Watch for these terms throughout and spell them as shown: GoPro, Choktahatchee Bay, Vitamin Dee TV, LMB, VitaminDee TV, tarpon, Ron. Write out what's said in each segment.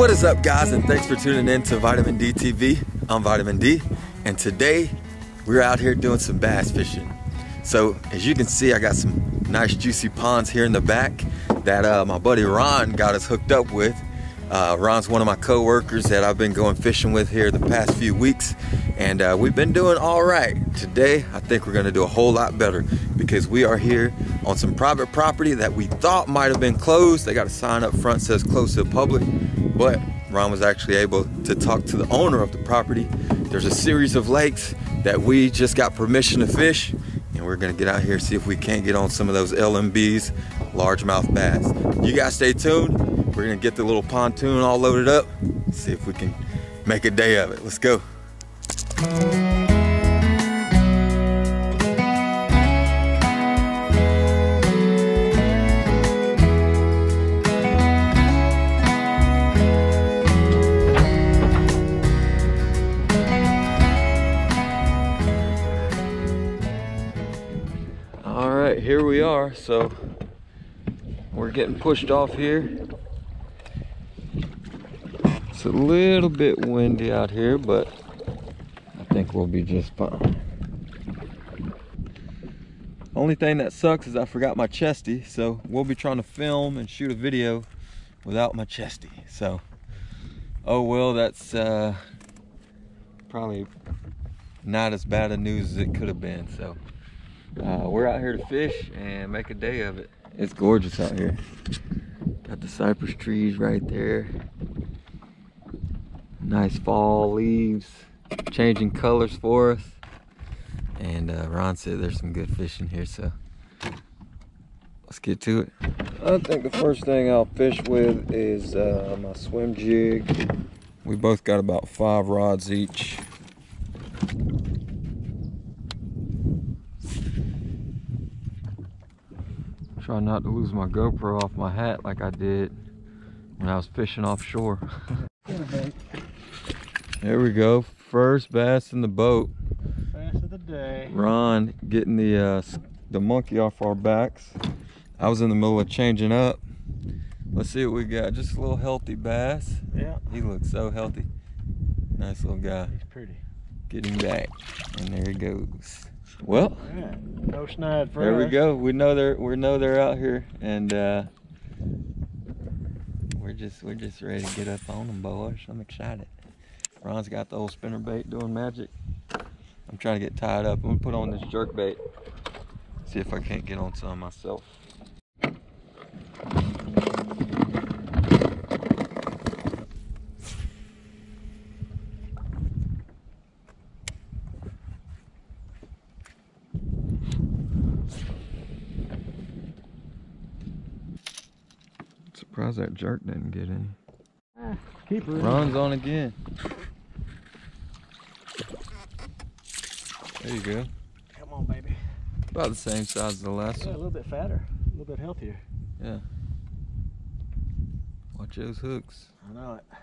What is up, guys, and thanks for tuning in to Vitamin Dee TV. I'm Vitamin Dee, and today we're out here doing some bass fishing. So as you can see, I got some nice juicy ponds here in the back that my buddy Ron got us hooked up with. Ron's one of my co-workers that I've been going fishing with here the past few weeks, and we've been doing all right. Today, I think we're gonna do a whole lot better because we are here on some private property that we thought might have been closed. They got a sign up front says closed to the public, but Ron was actually able to talk to the owner of the property. There's a series of lakes that we just got permission to fish, and we're gonna get out here and see if we can't get on some of those LMBs, largemouth bass. You guys stay tuned. We're gonna get the little pontoon all loaded up, see if we can make a day of it. Let's go. All right, here we are. So we're getting pushed off here. It's a little bit windy out here, but I think we'll be just fine. Only thing that sucks is I forgot my chesty, so we'll be trying to film and shoot a video without my chesty. So, oh well, that's probably not as bad a news as it could have been. So we're out here to fish and make a day of it. It's gorgeous out here. Got the cypress trees right there. Nice fall leaves changing colors for us, and Ron said there's some good fish in here, so let's get to it. I think the first thing I'll fish with is my swim jig. We both got about 5 rods each. Try not to lose my GoPro off my hat like I did when I was fishing offshore. There we go, first bass in the boat. Bass of the day. Ron getting the monkey off our backs. I was in the middle of changing up. Let's see what we got. Just a little healthy bass. Yeah. He looks so healthy. Nice little guy. He's pretty. Getting back, and there he goes. Well. Yeah. No snide for us. There we go. We know they're out here, and we're just ready to get up on them, boys. I'm excited. Ron's got the old spinnerbait doing magic. I'm trying to get tied up. I'm gonna put on this jerkbait. See if I can't get on some myself. I'm surprised that jerk didn't get any. Keeper. Ron's on again. There you go. Come on, baby. About the same size as the last one. A little bit fatter, a little bit healthier. Yeah. Watch those hooks. I know it.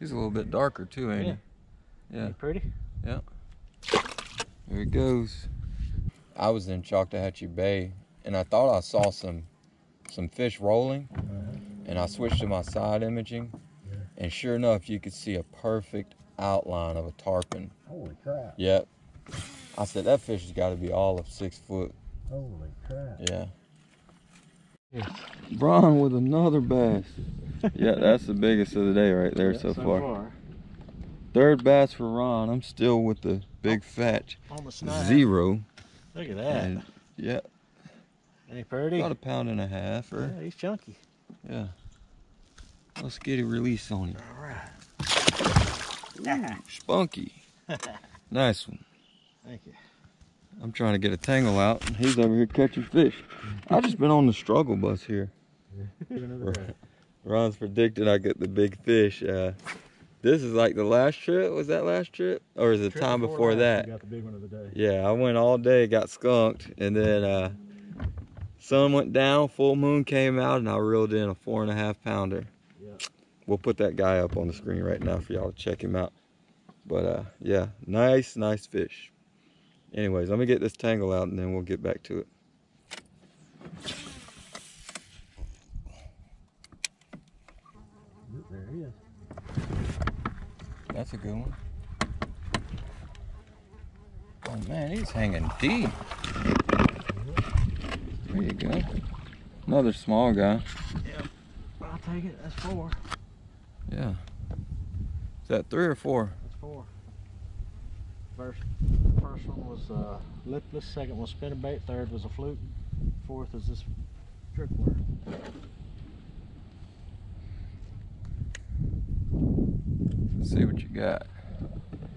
He's a little bit darker too, ain't he? Yeah. Pretty. Yeah. There he goes. I was in Choktahatchee Bay, and I thought I saw some fish rolling, and I switched to my side imaging, and sure enough, you could see a perfect outline of a tarpon. Holy crap. Yep. I said that fish has got to be all of 6 foot. Holy crap. Yeah. Bron with another bass. Yeah, that's the biggest of the day right there. So far. Third bass for Ron. I'm still with the big fat on the snap. 0. Look at that. And, yeah. Any pretty? About a pound and a half. Or, yeah, he's chunky. Yeah. Let's get a release on him. All right. Ooh, spunky. Nice one. Thank you. I'm trying to get a tangle out, and he's over here catching fish. I've just been on the struggle bus here. Ron's predicted I get the big fish. This is like the last trip. Was that last trip? Or is it the time before that? You got the big one of the day. Yeah, I went all day, got skunked, and then sun went down, full moon came out, and I reeled in a 4.5 pounder. We'll put that guy up on the screen right now for y'all to check him out. But yeah, nice fish. Anyways, let me get this tangle out and then we'll get back to it. That's a good one. Oh man, he's hanging deep. There you go. Another small guy. Yep. I'll take it. That's four. Yeah. Is that three or four? That's four. First one was lipless, second was spinnerbait, third was a fluke, fourth is this trick worm. Let's see what you got.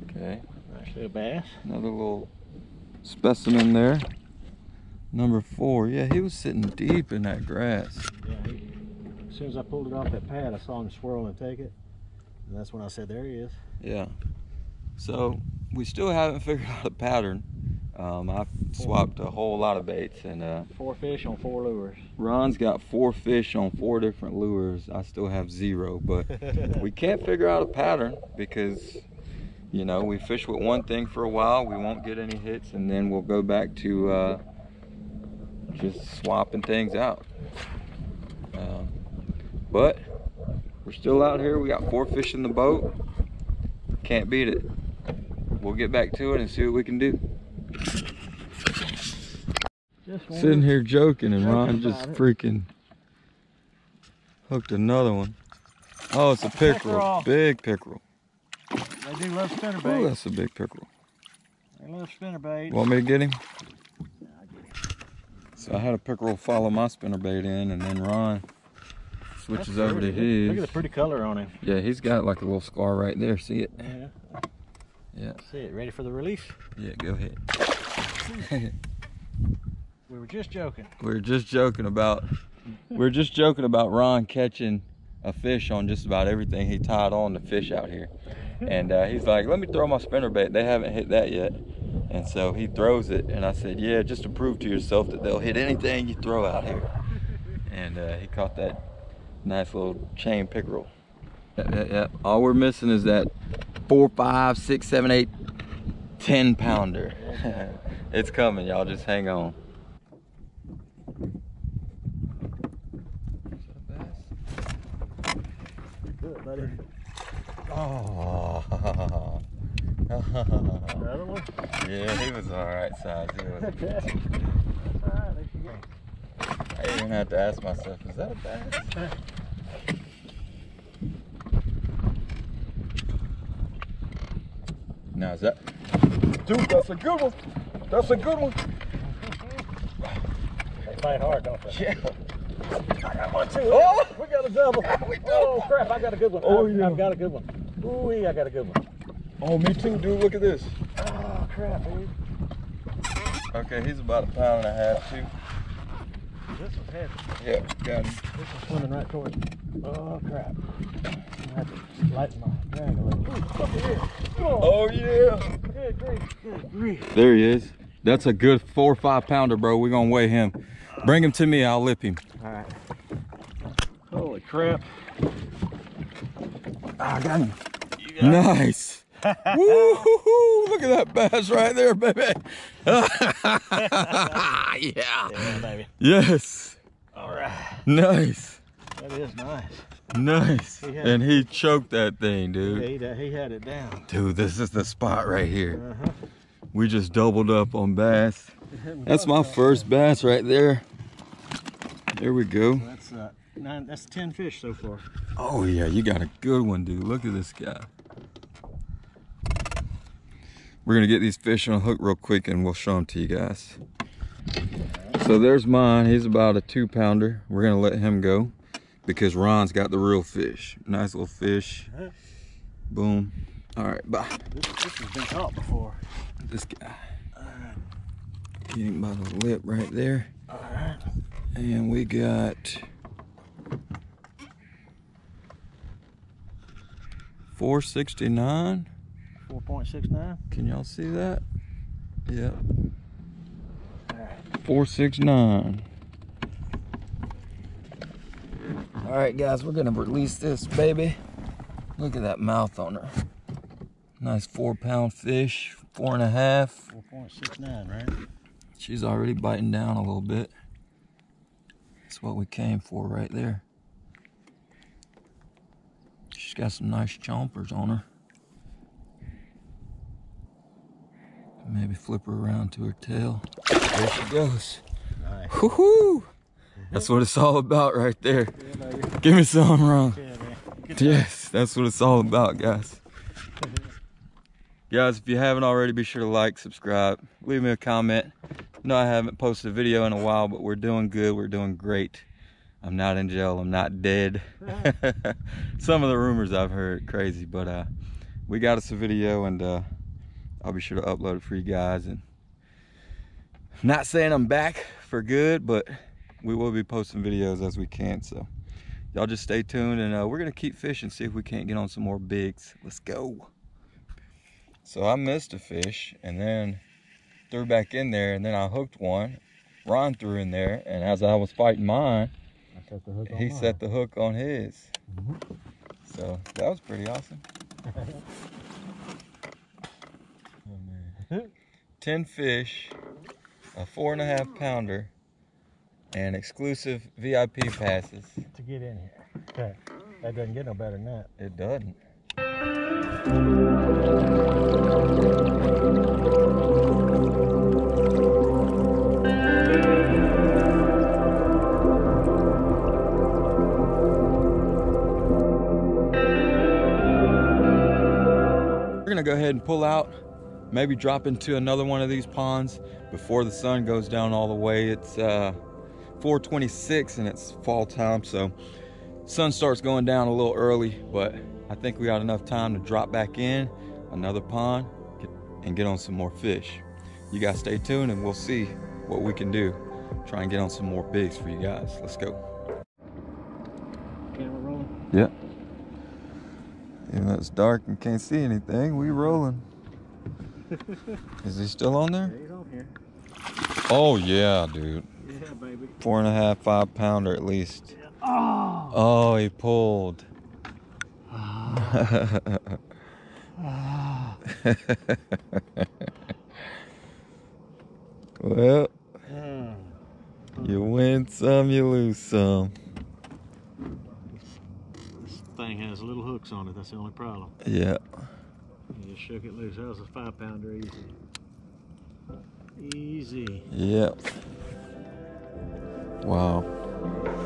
Okay. Actually a bass. Another little specimen there. Number four. Yeah, he was sitting deep in that grass. Yeah, as soon as I pulled it off that pad, I saw him swirl and take it. And that's when I said, there he is. Yeah. So we still haven't figured out a pattern. I've swapped a whole lot of baits and four fish on four lures. Ron's got four fish on four different lures. I still have zero, but we can't figure out a pattern because, you know, we fish with one thing for a while, we won't get any hits, and then we'll go back to just swapping things out. But we're still out here. We got four fish in the boat. Can't beat it. We'll get back to it and see what we can do. Sitting here joking and Ron just freaking hooked another one. Oh, it's a pickerel. Big pickerel. They do love spinnerbait. Oh, that's a big pickerel. They love spinnerbait. Want me to get him? Yeah, I'll get him. So I had a pickerel follow my spinnerbait in, and then Ron switches over to his. Look at the pretty color on him. Yeah, he's got like a little scar right there. See it? Yeah. Yeah. See it. Ready for the release? Yeah, go ahead. We were just joking. We were just joking about Ron catching a fish on just about everything he tied on to fish out here. And he's like, let me throw my spinnerbait. They haven't hit that yet. And so he throws it. And I said, yeah, just to prove to yourself that they'll hit anything you throw out here. And he caught that nice little chain pickerel. Yeah. All we're missing is that 4, 5, 6, 7, 8, 10 pounder. It's coming, y'all. Just hang on. Good, buddy. Oh. Another one? Yeah, he was all right size. He was. That's all right. There you go. I even had to ask myself, is that a bass? Now is that? Dude, that's a good one. That's a good one. They fight hard, don't they? Yeah. I got one too. Oh, we got a double. Oh crap, I got a good one. Oh yeah, I've got a good one. Ooh, I got a good one. Oh, me too, dude. Look at this. Oh crap, dude. Okay, he's about a pound and a half too. This is heavy. Yeah, got him. This is swimming right towards me. Oh crap. I have to lighten my drag a little. Ooh, look at this. Oh yeah. Good grief. Good grief. There he is. That's a good 4 or 5 pounder, bro. We're gonna weigh him. Bring him to me, I'll lip him. Alright. Holy crap. I got him. Nice. Woo-hoo-hoo. Look at that bass right there, baby. Yeah. Yeah, baby. Yes. All right. Nice. That is nice. Nice. And he choked that thing, dude. Yeah, he had it down. Dude, this is the spot right here. Uh-huh. We just doubled up on bass. That's my first bass right there. There we go. That's 9. That's 10 fish so far. Oh yeah, you got a good one, dude. Look at this guy. We're gonna get these fish on a hook real quick and we'll show them to you guys. So there's mine, he's about a 2 pounder. We're gonna let him go because Ron's got the real fish. Nice little fish. Boom. All right, bye. This has been caught before. This guy. All right. Get him by the lip right there. All right. And we got 469. 4.69. Can y'all see that? Yep. All right. 469. All right, guys, we're gonna release this baby. Look at that mouth on her. Nice 4 pound fish, 4 and a half. 4.69, right? She's already biting down a little bit. That's what we came for right there. She's got some nice chompers on her. Maybe flip her around to her tail. There she goes. Nice. Woohoo! That's what it's all about right there. Give me some, Ron. Yes, that's what it's all about, guys. Guys, if you haven't already, be sure to like, subscribe, leave me a comment. No, I haven't posted a video in a while, but we're doing good. We're doing great. I'm not in jail. I'm not dead. Some of the rumors I've heard, crazy, but we got us a video, and I'll be sure to upload it for you guys. And I'm not saying I'm back for good, but we will be posting videos as we can. So y'all just stay tuned, and we're gonna keep fishing, see if we can't get on some more bigs. Let's go. So I missed a fish, and then threw back in there, and then I hooked one. Ron threw in there, and as I was fighting mine, he set the hook on his. Mm-hmm. So that was pretty awesome. Oh, man. 10 fish, a 4.5 pounder, and exclusive VIP passes to get in here. Okay. That doesn't get no better than that. It doesn't. We're gonna go ahead and pull out, maybe drop into another one of these ponds before the sun goes down all the way. It's 4:26 and it's fall time, so sun starts going down a little early, but I think we got enough time to drop back in another pond and get on some more fish. You guys stay tuned and we'll see what we can do. Try and get on some more bigs for you guys. Let's go. Camera rolling? Yeah. Even though it's dark and can't see anything, we rolling. Is he still on there? Yeah, he's on here. Oh yeah, dude. Yeah, baby. 4.5, 5 pounder at least. Yeah. Oh. Oh, he pulled. Oh. Oh. Well, oh. You win some, you lose some. Thing has little hooks on it. That's the only problem. Yeah. You just shook it loose. That was a 5 pounder, easy. Easy. Yep. Wow.